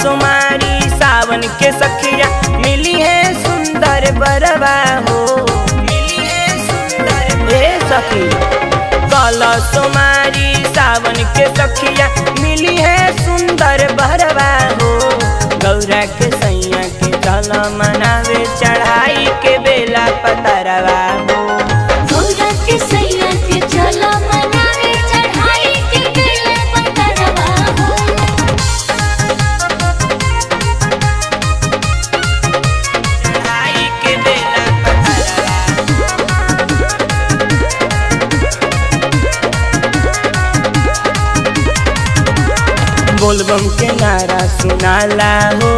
सुमारी सावन के सखिया मिली है सुंदर बरवा हो, मिली है सुंदर सखी। काला सुमारी सावन के सखिया मिली है सुंदर बरवा हो। गौरा के सैया के चला मनावे चढ़ाई के बेला पतरवा हो। गौरा के सैया के चला मनावे चढ़ाई के बेला पतरवा हो। बोलबम के नारा सुनाला हो,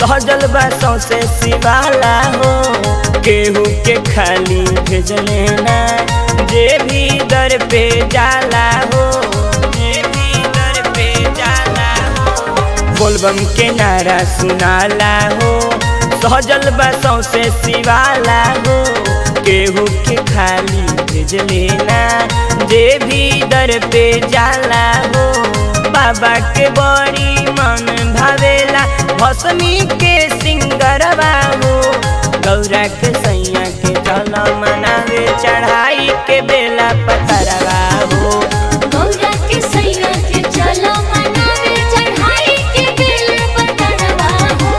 सहजल बासों से सिवाला हो। केहू के खाली भेजले ना, जे भी दर पे जाला हो, जे भी दर पे जाला हो। बोलबम के नारा सुनाला हो, सहजल बासों से सिवाला हो। केहू के खाली भेजले ना, जे भी दर पे जाला हो। बाबा के बड़ी मन भावेला भस्मी के सिंगरवा हो। गौरा के सैया के चला मनावे चढ़ाई के बेला पतरवा हो। गौरा के सैया के चला मनावे चढ़ाई के बेला पतरवा हो।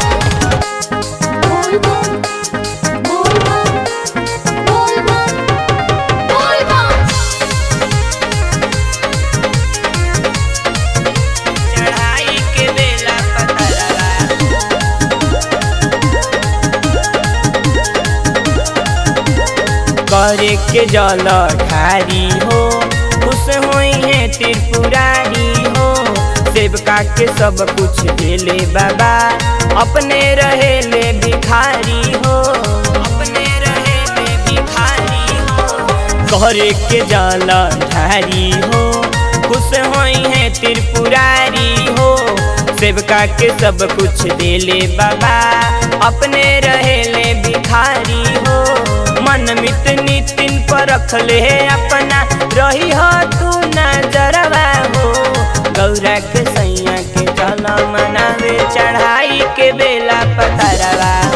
बोल बम, बोल बम, बोल बम, बोल बम। करे के जलधारी हो, खुश हुई है त्रिपुरारी हो। सेवका के सब कुछ देले बाबा, अपने रहे ले भिखारी हो, अपने रहे ले भिखारी हो। करे के जलधारी हो, खुश हुई है त्रिपुरारी हो। सेवका के सब कुछ देले बाबा, अपने रहे ले भिखारी हो। मनमित नितिन पर रख ले अपना, रही हो तू नजरवा हो। गौरा के सैया के चला मनावे चढ़ाई के बेला पतरवा।